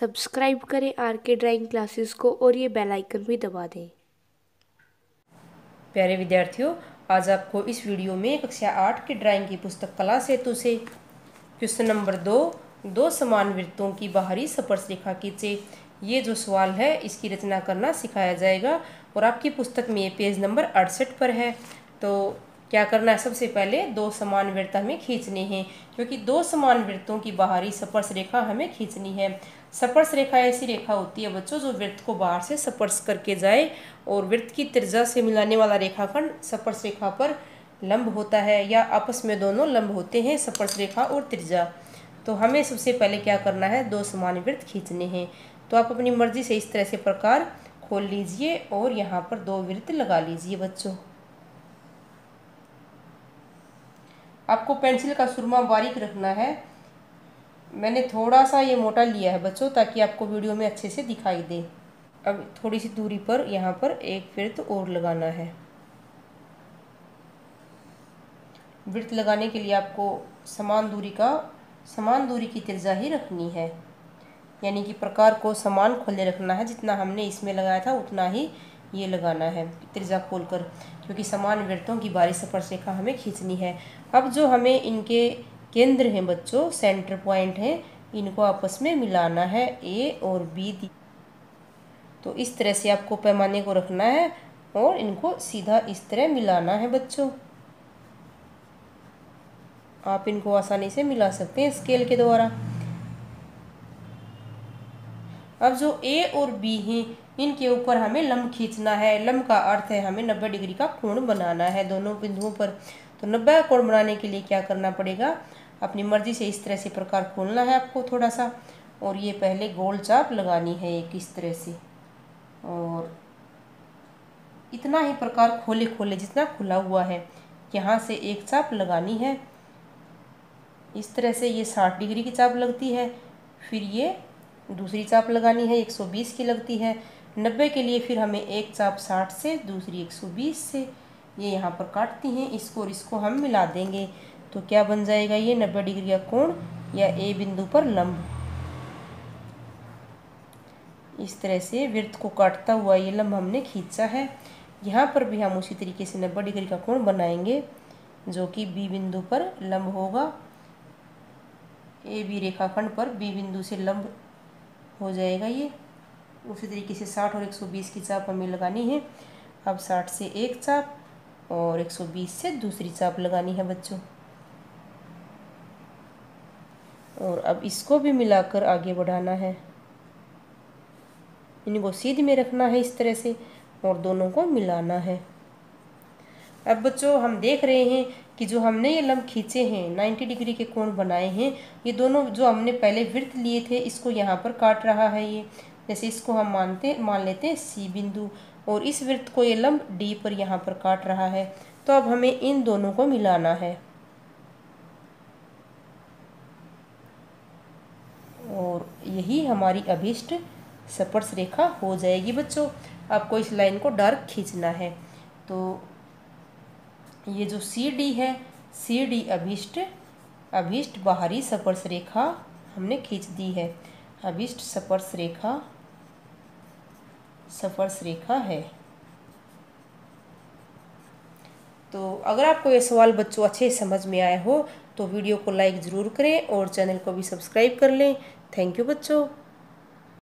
Subscribe करें R K drawing classes को और ये बेल आइकन भी दबा दें। प्यारे विद्यार्थियों, आज आपको इस वीडियो में कक्षा 8 के ड्राइंग की पुस्तक कलासेतु से क्वेश्चन नंबर 2 समान वृत्तों की बाहरी स्पर्श रेखा खींचे, ये जो सवाल है इसकी रचना करना सिखाया जाएगा और आपकी पुस्तक में ये पेज नंबर 68 पर है। तो क्या करना है, सबसे पहले 2 समान वृत्त हमें खींचने हैं, क्योंकि 2 समान वृत्तों की बाहरी स्पर्श रेखा हमें खींचनी है। स्पर्श रेखा ऐसी रेखा होती है बच्चों जो वृत्त को बाहर से स्पर्श करके जाए, और वृत्त की त्रिज्या से मिलाने वाला रेखाखंड स्पर्श रेखा पर लंब होता है या आपस में दोनों लंब होते हैं, स्पर्श रेखा और त्रिज्या। तो हमें सबसे पहले क्या करना है, 2 समान वृत्त खींचने हैं। तो आप अपनी मर्जी से इस तरह से प्रकार खोल लीजिए और यहाँ पर 2 वृत्त लगा लीजिए बच्चों। आपको पेंसिल का सुरमा बारीक रखना है, मैंने थोड़ा सा ये मोटा लिया है बच्चों ताकि आपको वीडियो में अच्छे से दिखाई दे। अब थोड़ी सी दूरी पर यहाँ पर एक वृत्त और लगाना है। वृत्त लगाने के लिए आपको समान दूरी की त्रिज्या ही रखनी है, यानी कि प्रकार को समान खोले रखना है, जितना हमने इसमें लगाया था उतना ही ये लगाना है त्रिज्या खोलकर, क्योंकि समान वृत्तों की बाहरी स्पर्श रेखा हमें खींचनी है। अब जो हमें इनके केंद्र हैं बच्चों, सेंटर पॉइंट हैं, इनको आपस में मिलाना है, ए और बी। तो इस तरह से आपको पैमाने को रखना है और इनको सीधा इस तरह मिलाना है बच्चों। आप इनको आसानी से मिला सकते हैं स्केल के द्वारा। अब जो ए और बी हैं इनके ऊपर हमें लंब खींचना है। लंब का अर्थ है हमें 90 डिग्री का कोण बनाना है दोनों बिंदुओं पर। तो 90 का कोण बनाने के लिए क्या करना पड़ेगा, अपनी मर्जी से इस तरह से प्रकार खोलना है आपको थोड़ा सा, और ये पहले गोल चाप लगानी है एक इस तरह से, और इतना ही प्रकार खोले जितना खुला हुआ है यहाँ से एक चाप लगानी है। इस तरह से ये 60 डिग्री की चाप लगती है, फिर ये दूसरी चाप लगानी है 120 की लगती है। 90 के लिए फिर हमें एक चाप 60 से, दूसरी 120 से, ये यहाँ पर काटती हैं। इसको और इसको हम मिला देंगे तो क्या बन जाएगा, ये 90 डिग्री का कोण या ए बिंदु पर लंब। इस तरह से वृत्त को काटता हुआ ये लंब हमने खींचा है। यहाँ पर भी हम उसी तरीके से 90 डिग्री का कोण बनाएंगे जो कि बी बिंदु पर लंब होगा। ए बी रेखाखंड पर बी बिंदु से लंब हो जाएगा ये। उसी तरीके से 60 और 120 की चाप हमें लगानी है। अब 60 से एक चाप और 120 से दूसरी चाप लगानी है बच्चों, और अब इसको भी मिलाकर आगे बढ़ाना है। इनको सीध में रखना है इस तरह से और दोनों को मिलाना है। अब बच्चों हम देख रहे हैं कि जो हमने ये लंब खींचे हैं 90 डिग्री के कोण बनाए हैं, ये दोनों जो हमने पहले वृत्त लिए थे इसको यहाँ पर काट रहा है ये। जैसे इसको हम मान लेते हैं सी बिंदु, और इस वृत्त को ये लंब डी पर यहाँ पर काट रहा है। तो अब हमें इन दोनों को मिलाना है और यही हमारी अभिष्ट स्पर्श रेखा हो जाएगी बच्चों। आपको इस लाइन को डार्क खींचना है। तो ये जो सी डी है, सी डी अभिष्ट बाहरी स्पर्श रेखा हमने खींच दी है। अभिष्ट स्पर्श रेखा है। तो अगर आपको ये सवाल बच्चों अच्छे समझ में आया हो तो वीडियो को लाइक ज़रूर करें और चैनल को भी सब्सक्राइब कर लें। थैंक यू बच्चों।